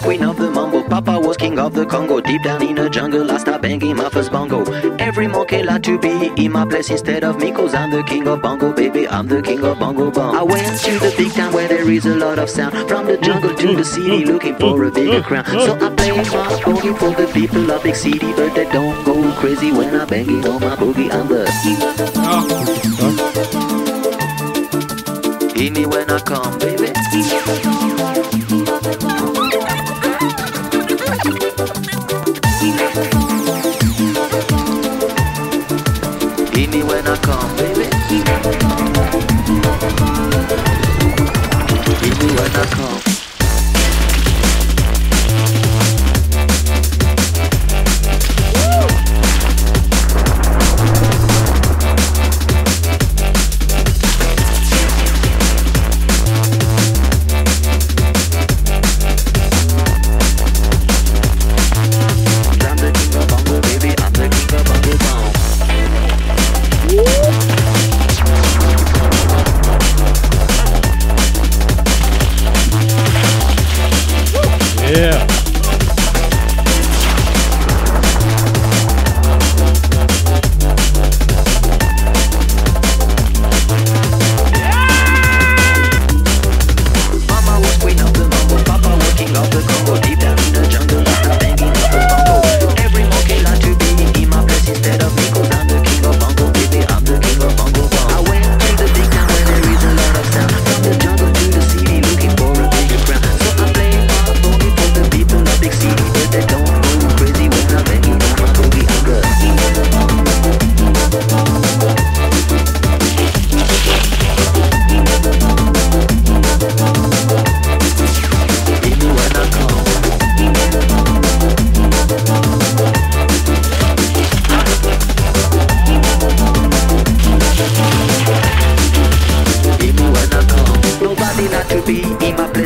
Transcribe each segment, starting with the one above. was queen of the mambo, Papa was king of the Congo. Deep down in the jungle, I start banging my first bongo. Every monkey like to be in my place instead of me, cause I'm the king of bongo, baby, I'm the king of bongo bong. I went to the big town where there is a lot of sound, from the jungle to the city looking for a bigger crown. So I play my boogie for the people of big city, but they don't go crazy when I bang it on my boogie. I'm the king of the bongo. Hear me when I come, baby. Hear me when I come, baby. Hear me when I come.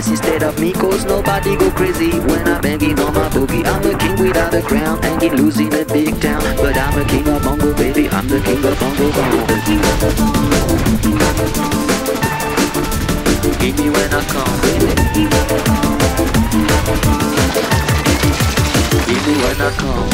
Instead of me, cause nobody go crazy when I'm banging on my boogie. I'm the king without a crown, hanging loose in a big town, but I'm a king of bongo, baby, I'm the king of bongo bongo. Give me when I come, baby. Give me when I come.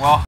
Wow.